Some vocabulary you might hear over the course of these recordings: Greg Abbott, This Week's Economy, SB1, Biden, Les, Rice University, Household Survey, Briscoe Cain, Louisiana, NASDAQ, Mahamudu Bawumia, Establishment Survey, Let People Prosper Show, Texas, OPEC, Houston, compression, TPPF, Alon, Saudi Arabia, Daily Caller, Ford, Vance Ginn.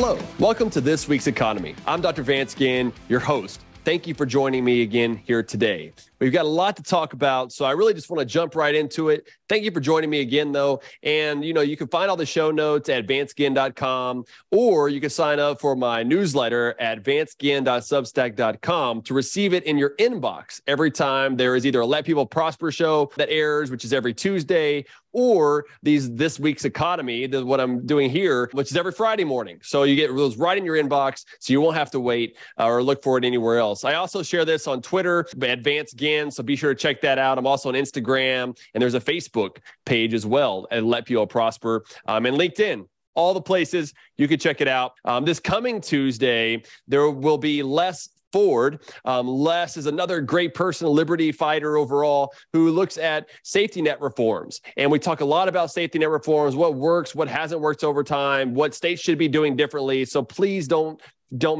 Hello, welcome to This Week's Economy. I'm Dr. Vance Ginn, your host. Thank you for joining me again here today. We've got a lot to talk about, so I really just want to jump right into it. Thank you for joining me again, though. And, you know, you can find all the show notes at vanceginn.com, or you can sign up for my newsletter at vanceginn.substack.com to receive it in your inbox every time there is either a Let People Prosper show that airs, which is every Tuesday, or This Week's Economy, what I'm doing here, which is every Friday morning. So you get those right in your inbox, so you won't have to wait or look for it anywhere else. I also share this on Twitter, Vance Ginn, so be sure to check that out. I'm also on Instagram, and there's a Facebook page as well at Let People Prosper, and LinkedIn. All the places you can check it out. This coming Tuesday, there will be Les Ford. Les is another great person, liberty fighter overall, who looks at safety net reforms. And we talk a lot about safety net reforms, what works, what hasn't worked over time, what states should be doing differently. So please don't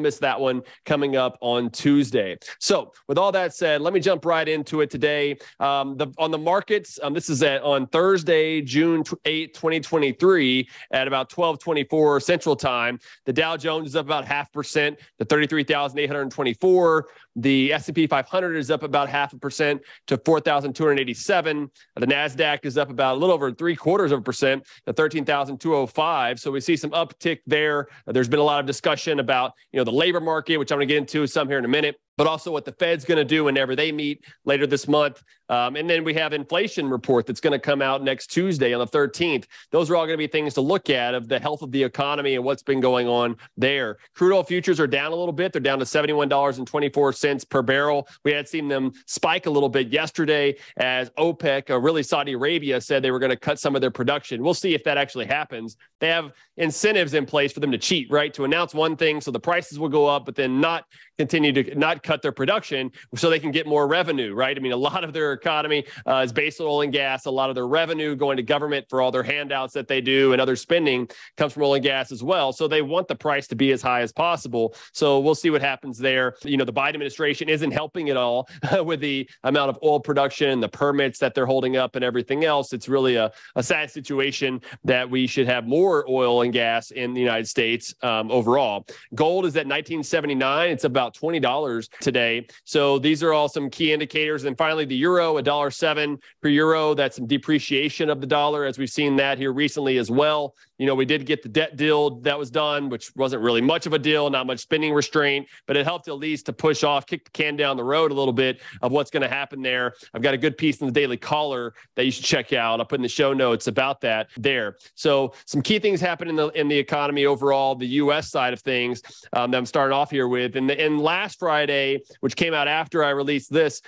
miss that one coming up on Tuesday. So with all that said, let me jump right into it today. On the markets, this is on Thursday, June 8, 2023 at about 12:24 Central Time. The Dow Jones is up about 0.5% to 33,824. The S&P 500 is up about 0.5% to 4,287. The NASDAQ is up about a little over 0.75% to 13,205. So we see some uptick there. There's been a lot of discussion about, you know, the labor market, which I'm going to get into some here in a minute, but also what the Fed's going to do whenever they meet later this month. And then we have inflation report that's going to come out next Tuesday on the 13th. Those are all going to be things to look at of the health of the economy and what's been going on there. Crude oil futures are down a little bit. They're down to $71.24 per barrel. We had seen them spike a little bit yesterday as OPEC, or really Saudi Arabia, said they were going to cut some of their production. We'll see if that actually happens. They have incentives in place for them to cheat, right? To announce one thing so the prices will go up, but then not cut their production so they can get more revenue, right? I mean, a lot of their economy is based on oil and gas. A lot of their revenue going to government for all their handouts that they do and other spending comes from oil and gas as well. So they want the price to be as high as possible. So we'll see what happens there. You know, the Biden administration isn't helping at all with the amount of oil production, the permits that they're holding up and everything else. It's really a sad situation that we should have more oil and gas in the United States overall. Gold is at $19.79. It's about $20 today. So these are all some key indicators. And finally, the euro, $1.07 per euro. That's some depreciation of the dollar, as we've seen that here recently as well. You know, we did get the debt deal that was done, which wasn't really much of a deal, not much spending restraint, but it helped at least to push off, kick the can down the road a little bit of what's going to happen there. I've got a good piece in the Daily Caller that you should check out. I'll put in the show notes about that there. So some key things happen in the economy overall, the U.S. side of things that I'm starting off here with. And last Friday, which came out after I released this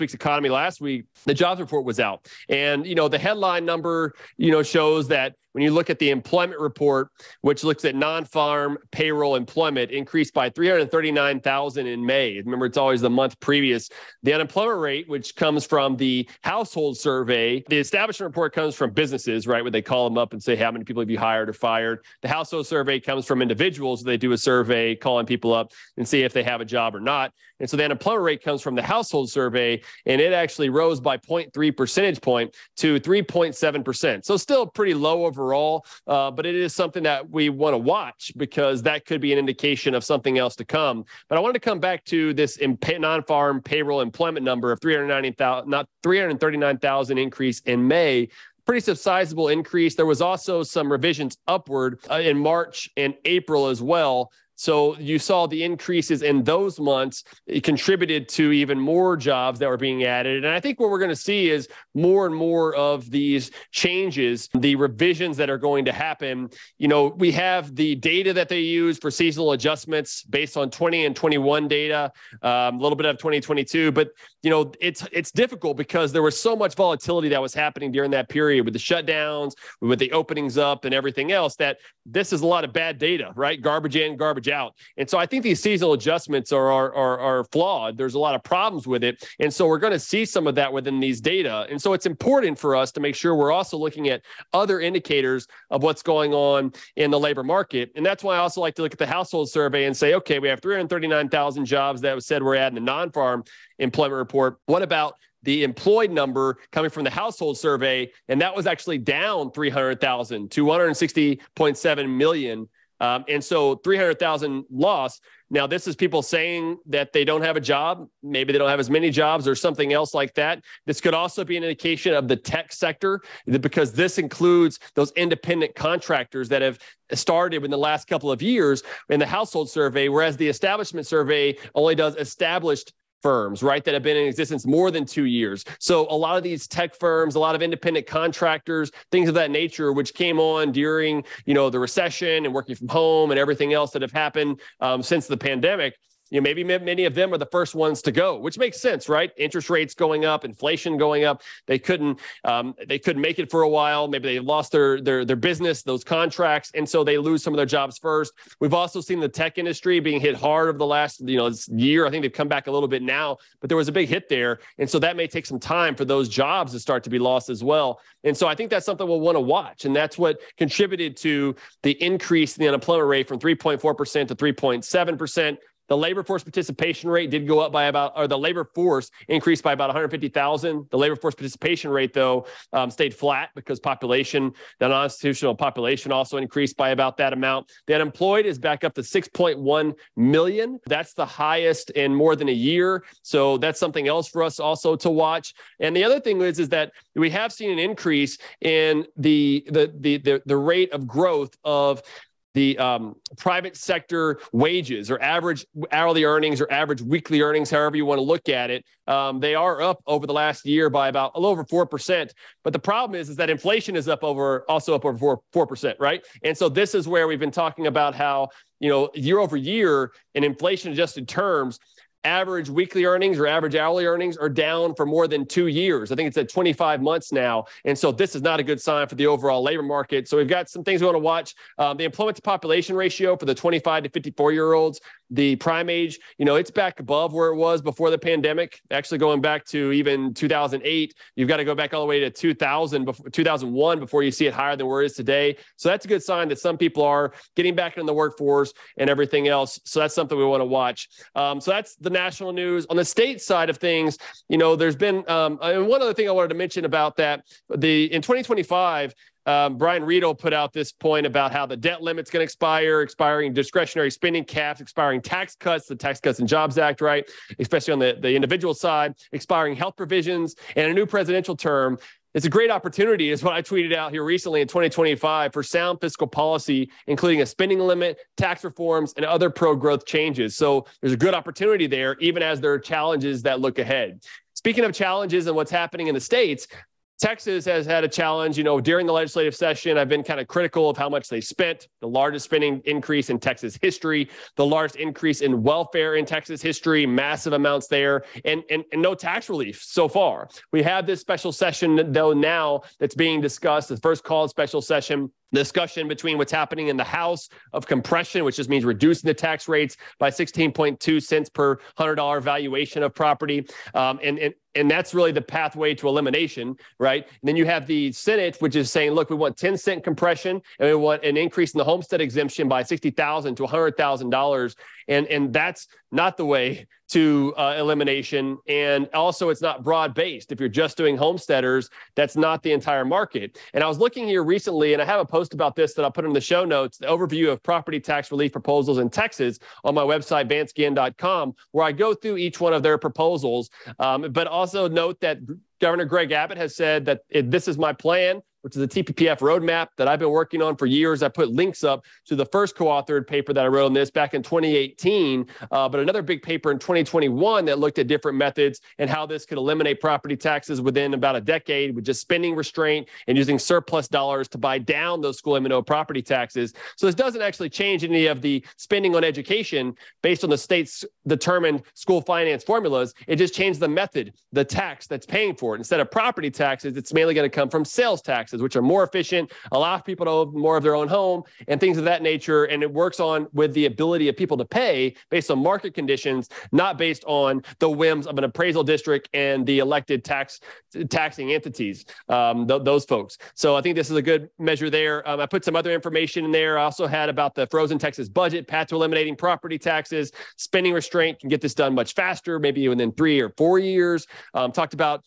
week's economy last week, the jobs report was out. And, you know, the headline number, you know, shows that when you look at the employment report, which looks at non-farm payroll employment, increased by 339,000 in May. Remember, it's always the month previous. The unemployment rate, which comes from the household survey, the establishment report comes from businesses, right, where they call them up and say, how many people have you hired or fired? The household survey comes from individuals. They do a survey calling people up and see if they have a job or not. And so the unemployment rate comes from the household survey, and it actually rose by 0.3 percentage point to 3.7%. So still pretty low overall, but it is something that we want to watch because that could be an indication of something else to come. But I wanted to come back to this non-farm payroll employment number of 339,000 increase in May. Pretty sizable increase. There was also some revisions upward in March and April as well. So you saw the increases in those months. It contributed to even more jobs that were being added. And I think what we're going to see is more and more of these changes, the revisions that are going to happen. You know, we have the data that they use for seasonal adjustments based on 20 and 21 data, a little bit of 2022. But, you know, it's difficult because there was so much volatility that was happening during that period with the shutdowns, with the openings up and everything else, that this is a lot of bad data, right? Garbage in, garbage out. And so I think these seasonal adjustments are flawed. There's a lot of problems with it. And so we're going to see some of that within these data. And so it's important for us to make sure we're also looking at other indicators of what's going on in the labor market. And that's why I also like to look at the household survey and say, okay, we have 339,000 jobs that was said we're adding the non-farm employment report. What about the employed number coming from the household survey? And that was actually down 300,000 to 160.7 million. And so 300,000 loss. Now, this is people saying that they don't have a job. Maybe they don't have as many jobs or something else like that. This could also be an indication of the tech sector, because this includes those independent contractors that have started in the last couple of years in the household survey, whereas the establishment survey only does established firms, right, that have been in existence more than 2 years. So a lot of these tech firms, a lot of independent contractors, things of that nature, which came on during, you know, the recession and working from home and everything else that have happened since the pandemic. You know, maybe many of them are the first ones to go, which makes sense, right? Interest rates going up, inflation going up. They couldn't make it for a while. Maybe they lost their business, those contracts, and so they lose some of their jobs first. We've also seen the tech industry being hit hard over the last year. I think they've come back a little bit now, but there was a big hit there, and so that may take some time for those jobs to start to be lost as well. And so I think that's something we'll want to watch, and that's what contributed to the increase in the unemployment rate from 3.4% to 3.7%. The labor force participation rate did go up by about, or the labor force increased by about 150,000. The labor force participation rate, though, stayed flat because population, the non-institutional population also increased by about that amount. The unemployed is back up to 6.1 million. That's the highest in more than a year. So that's something else for us also to watch. And the other thing is that we have seen an increase in the rate of growth of the private sector wages, or average hourly earnings or average weekly earnings, however you want to look at it. They are up over the last year by about a little over 4%. But the problem is that inflation is up over 4%, right? And so this is where we've been talking about how, you know, year over year in inflation adjusted terms, average weekly earnings or average hourly earnings are down for more than 2 years. I think it's at 25 months now. And so this is not a good sign for the overall labor market. So we've got some things we want to watch. The employment to population ratio for the 25 to 54-year-olds, the prime age, you know, it's back above where it was before the pandemic. Actually, going back to even 2008, you've got to go back all the way to 2001 before you see it higher than where it is today. So that's a good sign that some people are getting back in the workforce and everything else. So that's something we want to watch. So that's the national news. On the state side of things, you know, there's been and one other thing I wanted to mention about that, in 2025, Brian Riedel put out this point about how the debt limit's going to expire, expiring discretionary spending caps, expiring tax cuts, the Tax Cuts and Jobs Act, right? Especially on the individual side, expiring health provisions, and a new presidential term. It's a great opportunity, is what I tweeted out here recently in 2025, for sound fiscal policy, including a spending limit, tax reforms, and other pro-growth changes. So there's a good opportunity there, even as there are challenges that look ahead. Speaking of challenges and what's happening in the states, Texas has had a challenge. You know, during the legislative session, I've been kind of critical of how much they spent, the largest spending increase in Texas history, the largest increase in welfare in Texas history, massive amounts there, and no tax relief so far. We have this special session, though, now that's being discussed, the first called special session. Discussion between what's happening in the House of compression, which just means reducing the tax rates by 16.2 cents per $100 valuation of property. And that's really the pathway to elimination, right? And then you have the Senate, which is saying, look, we want 10 cent compression, and we want an increase in the homestead exemption by $60,000 to $100,000. And that's not the way to elimination. And also, it's not broad-based. If you're just doing homesteaders, that's not the entire market. And I was looking here recently, and I have a post about this that I'll put in the show notes, the overview of property tax relief proposals in Texas on my website, VanceGinn.com, where I go through each one of their proposals. But also note that Governor Greg Abbott has said that this is my plan, which is a TPPF roadmap that I've been working on for years. I put links up to the first co-authored paper that I wrote on this back in 2018, but another big paper in 2021 that looked at different methods and how this could eliminate property taxes within about a decade with just spending restraint and using surplus dollars to buy down those school M&O property taxes. So this doesn't actually change any of the spending on education based on the state's determined school finance formulas. It just changed the method, the tax that's paying for it. Instead of property taxes, it's mainly going to come from sales taxes, which are more efficient, allow people to own more of their own home and things of that nature. And it works on with the ability of people to pay based on market conditions, not based on the whims of an appraisal district and the elected taxing entities, those folks. So I think this is a good measure there. I put some other information in there. I also had about the frozen Texas budget, path to eliminating property taxes, spending restraint can get this done much faster, maybe even in 3 or 4 years. Talked about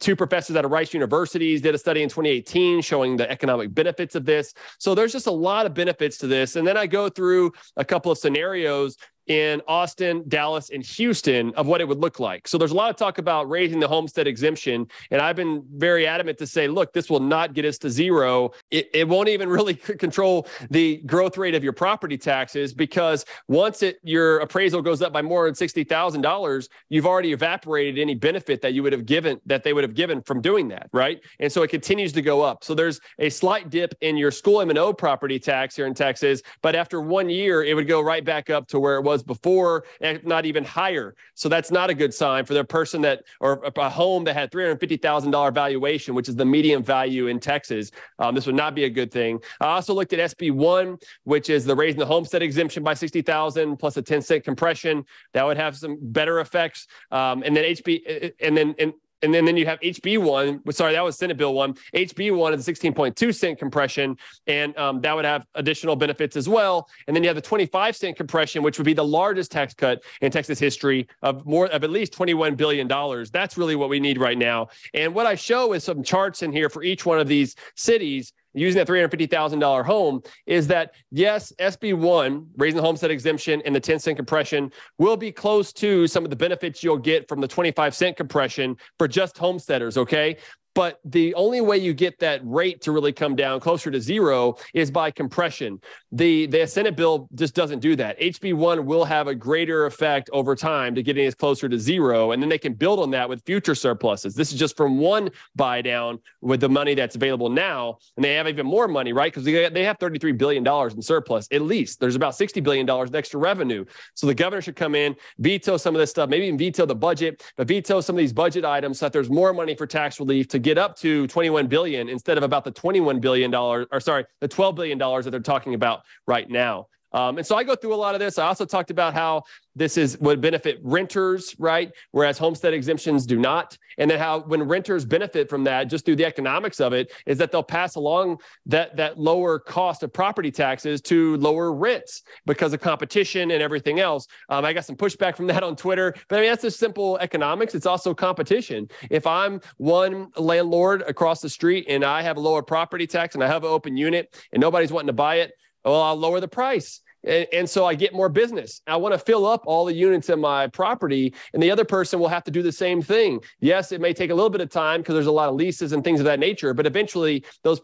two professors at Rice University did a study in 2018 Cain showing the economic benefits of this. So there's just a lot of benefits to this. And then I go through a couple of scenarios in Austin, Dallas, and Houston of what it would look like. So there's a lot of talk about raising the homestead exemption. And I've been very adamant to say, look, this will not get us to zero. It won't even really control the growth rate of your property taxes, because once your appraisal goes up by more than $60,000, you've already evaporated any benefit that you would have given, that they would have given from doing that, right? And so it continues to go up. So there's a slight dip in your school M&O property tax here in Texas, but after 1 year, it would go right back up to where it was before, and not even higher. So that's not a good sign for the person that, or a home that had $350,000 valuation, which is the median value in Texas. This would not be a good thing. I also looked at SB1, which is the raising the homestead exemption by $60,000 plus a 10-cent compression. That would have some better effects. And then you have HB1, sorry, that was Senate Bill 1. HB1 is a 16.2-cent compression, and that would have additional benefits as well. And then you have the 25-cent compression, which would be the largest tax cut in Texas history of at least $21 billion. That's really what we need right now. And what I show is some charts in here for each one of these cities using that $350,000 home, is that, yes, SB1, raising the homestead exemption and the 10-cent compression, will be close to some of the benefits you'll get from the 25-cent compression for just homesteaders, okay? But the only way you get that rate to really come down closer to zero is by compression. The Senate bill just doesn't do that. HB1 will have a greater effect over time to getting us closer to zero, and then they can build on that with future surpluses. This is just from one buy down with the money that's available now, and they have even more money, right? Because they have $33 billion in surplus, at least. There's about $60 billion in extra revenue. So the governor should come in, veto some of this stuff, maybe even veto the budget, but veto some of these budget items so that there's more money for tax relief to get up to $21 billion instead of about the $21 billion, or sorry, the $12 billion that they're talking about right now. And so I go through a lot of this. I also talked about how this would benefit renters, right? Whereas homestead exemptions do not. And then how when renters benefit from that, just through the economics of it, is that they'll pass along that lower cost of property taxes to lower rents because of competition and everything else. I got some pushback from that on Twitter, but I mean, that's just simple economics. It's also competition. If I'm one landlord across the street and I have a lower property tax and I have an open unit and nobody's wanting to buy it, well, I'll lower the price. And so I get more business. I want to fill up all the units in my property, and the other person will have to do the same thing. Yes, it may take a little bit of time because there's a lot of leases and things of that nature, but eventually those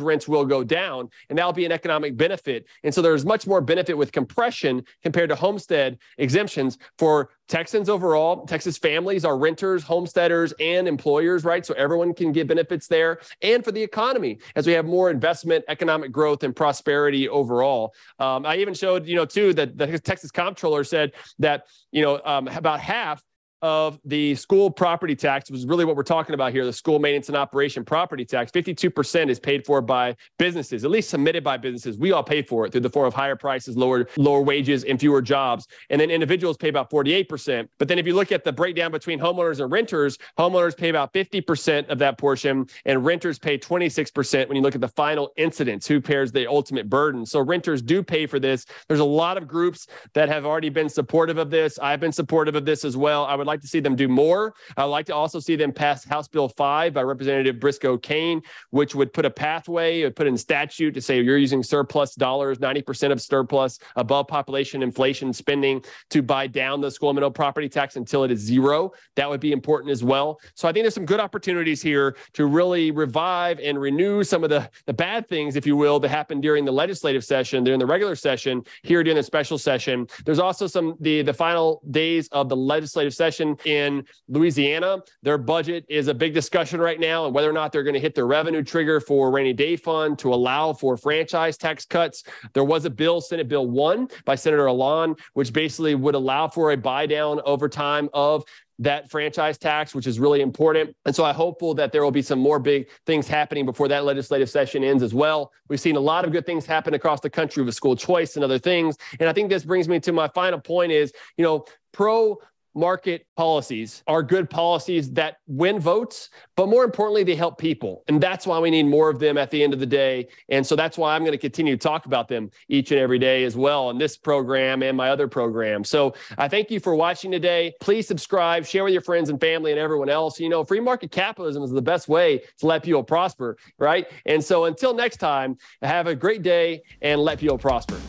rents will go down, and that'll be an economic benefit. And so there's much more benefit with compression compared to homestead exemptions for Texans overall. Texas families are renters, homesteaders, and employers, right? So everyone can get benefits there, and for the economy as we have more investment, economic growth, and prosperity overall. I even showed, too, that the Texas comptroller said that, about half of the school property tax was really what we're talking about here, the school maintenance and operation property tax. 52% is paid for by businesses, at least submitted by businesses. We all pay for it through the form of higher prices, lower wages, and fewer jobs. And then individuals pay about 48%. But then if you look at the breakdown between homeowners and renters, homeowners pay about 50% of that portion, and renters pay 26% when you look at the final incidence, who bears the ultimate burden. So renters do pay for this. There's a lot of groups that have already been supportive of this. I've been supportive of this as well. I would like to see them do more. I'd like to also see them pass House Bill 5 by Representative Briscoe Cain, which would put a pathway, it would put in statute to say you're using surplus dollars, 90% of surplus above population inflation spending to buy down the school M&O property tax until it is zero. That would be important as well. So I think there's some good opportunities here to really revive and renew some of the bad things, if you will, that happened during the legislative session, during the regular session, here during the special session. There's also the final days of the legislative session in Louisiana. Their budget is a big discussion right now, and whether or not they're going to hit their revenue trigger for rainy day fund to allow for franchise tax cuts. There was a bill, Senate Bill 1 by Senator Alon, which basically would allow for a buy down over time of that franchise tax, which is really important. And so I'm hopeful that there will be some more big things happening before that legislative session ends as well. We've seen a lot of good things happen across the country with school choice and other things. And I think this brings me to my final point is, pro market policies are good policies that win votes, but more importantly, they help people. And that's why we need more of them at the end of the day. And so that's why I'm going to continue to talk about them each and every day as well in this program and my other program. So I thank you for watching today. Please subscribe, share with your friends and family and everyone else. You know, free market capitalism is the best way to let people prosper, right? And so until next time, have a great day and let people prosper.